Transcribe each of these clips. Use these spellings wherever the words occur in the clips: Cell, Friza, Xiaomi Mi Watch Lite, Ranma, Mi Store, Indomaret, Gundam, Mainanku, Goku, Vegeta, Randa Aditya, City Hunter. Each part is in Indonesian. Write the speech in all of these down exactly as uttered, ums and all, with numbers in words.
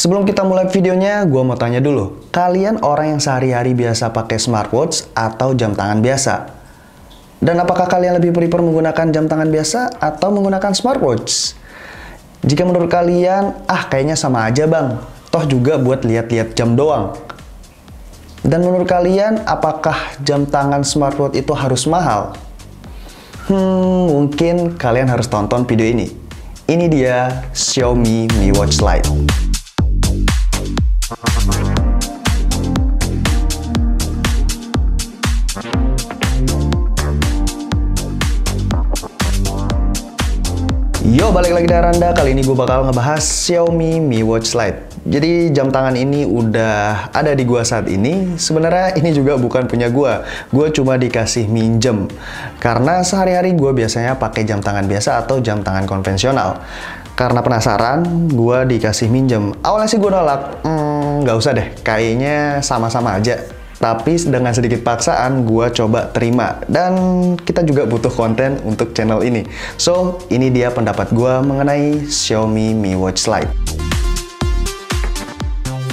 Sebelum kita mulai videonya, gue mau tanya dulu. Kalian orang yang sehari-hari biasa pakai smartwatch atau jam tangan biasa? Dan apakah kalian lebih prefer menggunakan jam tangan biasa atau menggunakan smartwatch? Jika menurut kalian, ah kayaknya sama aja bang, toh juga buat lihat-lihat jam doang. Dan menurut kalian, apakah jam tangan smartwatch itu harus mahal? Hmm, mungkin kalian harus tonton video ini. Ini dia Xiaomi Mi Watch Lite. Yo, balik lagi dari Randa. Kali ini gue bakal ngebahas Xiaomi Mi Watch Lite. Jadi jam tangan ini udah ada di gua saat ini. Sebenarnya ini juga bukan punya gua. Gua cuma dikasih minjem. Karena sehari-hari gua biasanya pakai jam tangan biasa atau jam tangan konvensional. Karena penasaran, gua dikasih minjem. Awalnya sih gua nolak. Hmm, nggak usah deh. Kayaknya sama-sama aja. Tapi dengan sedikit paksaan, gua coba terima. Dan kita juga butuh konten untuk channel ini. So, ini dia pendapat gua mengenai Xiaomi Mi Watch Lite.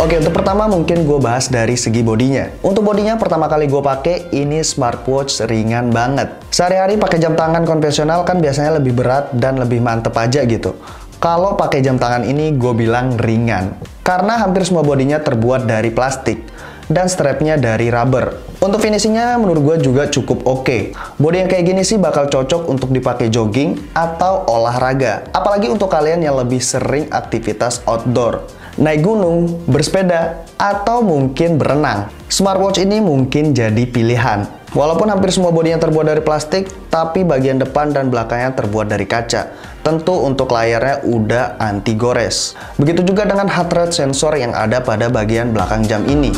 Oke, untuk pertama mungkin gue bahas dari segi bodinya. Untuk bodinya pertama kali gue pakai ini smartwatch ringan banget. Sehari-hari pakai jam tangan konvensional kan biasanya lebih berat dan lebih mantep aja gitu. Kalau pakai jam tangan ini gue bilang ringan karena hampir semua bodinya terbuat dari plastik dan strapnya dari rubber. Untuk finishingnya menurut gue juga cukup oke. Bodi yang kayak gini sih bakal cocok untuk dipakai jogging atau olahraga. Apalagi untuk kalian yang lebih sering aktivitas outdoor. Naik gunung, bersepeda, atau mungkin berenang. Smartwatch ini mungkin jadi pilihan. Walaupun hampir semua bodinya terbuat dari plastik, tapi bagian depan dan belakangnya terbuat dari kaca. Tentu untuk layarnya udah anti gores. Begitu juga dengan heart rate sensor yang ada pada bagian belakang jam ini.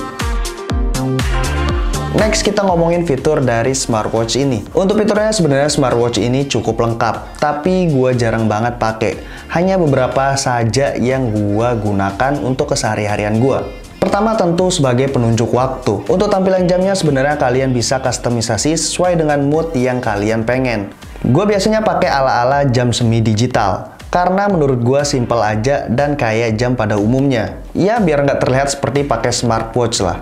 Next, kita ngomongin fitur dari smartwatch ini. Untuk fiturnya sebenarnya smartwatch ini cukup lengkap, tapi gua jarang banget pakai. Hanya beberapa saja yang gua gunakan untuk kesehari-harian gua. Pertama tentu sebagai penunjuk waktu. Untuk tampilan jamnya sebenarnya kalian bisa kustomisasi sesuai dengan mood yang kalian pengen. Gua biasanya pakai ala-ala jam semi digital. Karena menurut gua simple aja dan kayak jam pada umumnya. Ya biar nggak terlihat seperti pakai smartwatch lah.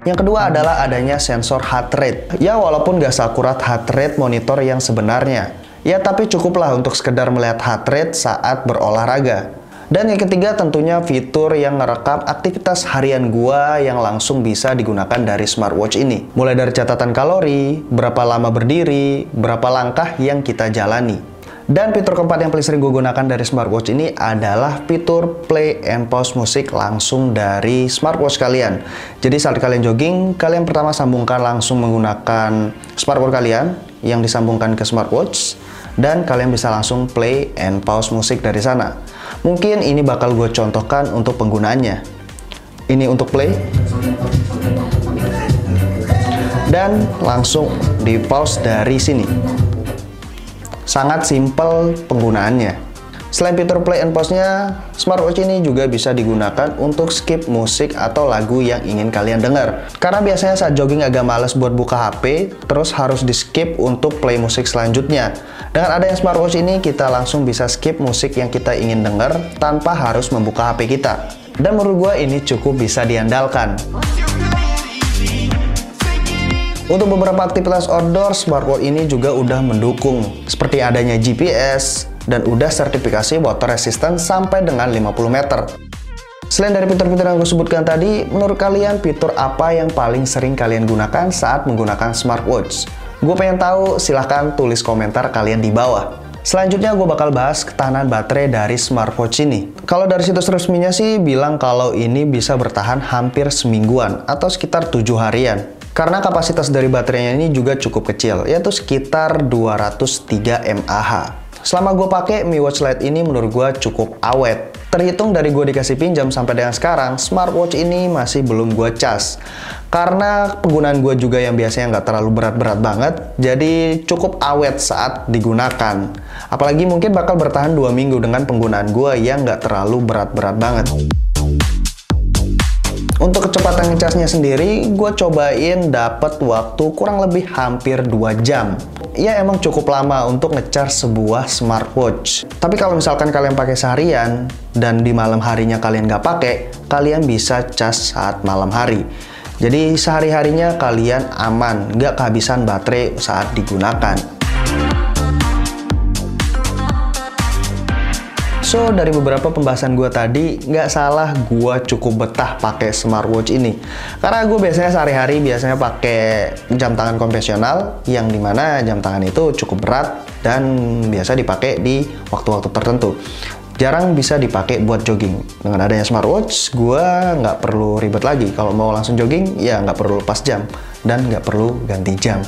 Yang kedua adalah adanya sensor heart rate. Ya walaupun nggak seakurat heart rate monitor yang sebenarnya. Ya tapi cukuplah untuk sekedar melihat heart rate saat berolahraga. Dan yang ketiga tentunya fitur yang ngerekam aktivitas harian gua yang langsung bisa digunakan dari smartwatch ini. Mulai dari catatan kalori, berapa lama berdiri, berapa langkah yang kita jalani. Dan fitur keempat yang paling sering gue gunakan dari smartwatch ini adalah fitur play and pause musik langsung dari smartwatch kalian. Jadi saat kalian jogging, kalian pertama sambungkan langsung menggunakan smartwatch kalian yang disambungkan ke smartwatch. Dan kalian bisa langsung play and pause musik dari sana. Mungkin ini bakal gue contohkan untuk penggunaannya. Ini untuk play. Dan langsung di pause dari sini. Sangat simple penggunaannya. Selain fitur play and pause-nya, smartwatch ini juga bisa digunakan untuk skip musik atau lagu yang ingin kalian dengar. Karena biasanya saat jogging agak males buat buka H P, terus harus di-skip untuk play musik selanjutnya. Dengan adanya smartwatch ini, kita langsung bisa skip musik yang kita ingin dengar tanpa harus membuka H P kita. Dan menurut gue ini cukup bisa diandalkan. Untuk beberapa aktivitas outdoor, smartwatch ini juga udah mendukung seperti adanya G P S dan udah sertifikasi water resistant sampai dengan lima puluh meter. Selain dari fitur-fitur yang gue sebutkan tadi, menurut kalian fitur apa yang paling sering kalian gunakan saat menggunakan smartwatch? Gue pengen tahu, silahkan tulis komentar kalian di bawah. Selanjutnya gue bakal bahas ketahanan baterai dari smartwatch ini. Kalau dari situs resminya sih bilang kalau ini bisa bertahan hampir semingguan atau sekitar tujuh harian. Karena kapasitas dari baterainya ini juga cukup kecil, yaitu sekitar dua ratus tiga mAh. Selama gue pakai Mi Watch Lite ini menurut gue cukup awet. Terhitung dari gue dikasih pinjam sampai dengan sekarang, smartwatch ini masih belum gue cas. Karena penggunaan gue juga yang biasanya nggak terlalu berat-berat banget, jadi cukup awet saat digunakan. Apalagi mungkin bakal bertahan dua minggu dengan penggunaan gue yang nggak terlalu berat-berat banget. Untuk kecepatan ngecasnya sendiri, gue cobain dapat waktu kurang lebih hampir dua jam. Ya emang cukup lama untuk ngecas sebuah smartwatch. Tapi kalau misalkan kalian pakai seharian dan di malam harinya kalian nggak pakai, kalian bisa cas saat malam hari. Jadi sehari-harinya kalian aman, nggak kehabisan baterai saat digunakan. So, dari beberapa pembahasan gue tadi, nggak salah gue cukup betah pakai smartwatch ini. Karena gue biasanya sehari-hari biasanya pakai jam tangan konvensional, yang dimana jam tangan itu cukup berat dan biasa dipakai di waktu-waktu tertentu. Jarang bisa dipakai buat jogging. Dengan adanya smartwatch, gue nggak perlu ribet lagi. Kalau mau langsung jogging, ya nggak perlu lepas jam dan nggak perlu ganti jam.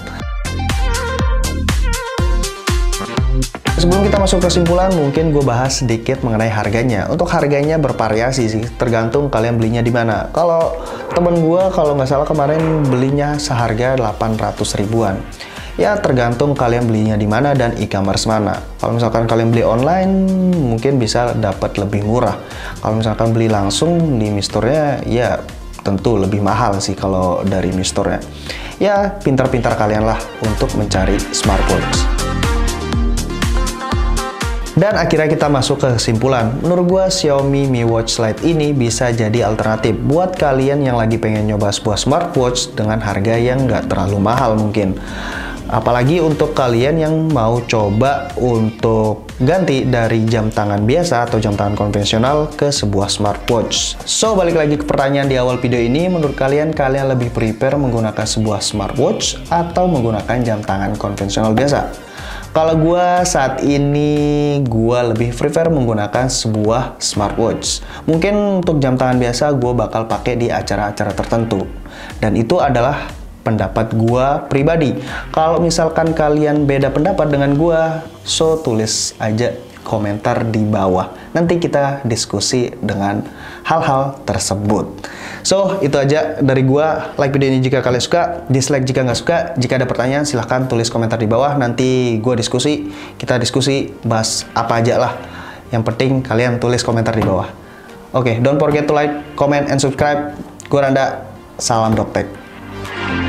Sebelum kita masuk kesimpulan, mungkin gue bahas sedikit mengenai harganya. Untuk harganya bervariasi sih, tergantung kalian belinya di mana. Kalau temen gue, kalau nggak salah kemarin belinya seharga delapan ratus ribuan. Ya tergantung kalian belinya di mana dan e-commerce mana. Kalau misalkan kalian beli online, mungkin bisa dapat lebih murah. Kalau misalkan beli langsung di Mi Store-nya, ya tentu lebih mahal sih kalau dari Mi Store-nya. Ya pintar-pintar kalian lah untuk mencari smartwatch. Dan akhirnya kita masuk ke kesimpulan. Menurut gua, Xiaomi Mi Watch Lite ini bisa jadi alternatif buat kalian yang lagi pengen nyoba sebuah smartwatch dengan harga yang nggak terlalu mahal mungkin. Apalagi untuk kalian yang mau coba untuk ganti dari jam tangan biasa atau jam tangan konvensional ke sebuah smartwatch. So, balik lagi ke pertanyaan di awal video ini, menurut kalian, kalian lebih prepare menggunakan sebuah smartwatch atau menggunakan jam tangan konvensional biasa? Kalau gue saat ini, gue lebih prefer menggunakan sebuah smartwatch. Mungkin untuk jam tangan biasa, gue bakal pakai di acara-acara tertentu. Dan itu adalah pendapat gue pribadi. Kalau misalkan kalian beda pendapat dengan gue, so tulis aja komentar di bawah. Nanti kita diskusi dengan hal-hal tersebut. So, itu aja dari gua. Like video ini jika kalian suka, dislike jika nggak suka. Jika ada pertanyaan, silahkan tulis komentar di bawah. Nanti gua diskusi, kita diskusi, bahas apa aja lah. Yang penting kalian tulis komentar di bawah. Oke, okay, don't forget to like, comment, and subscribe. Gua Randa, salam Doktek.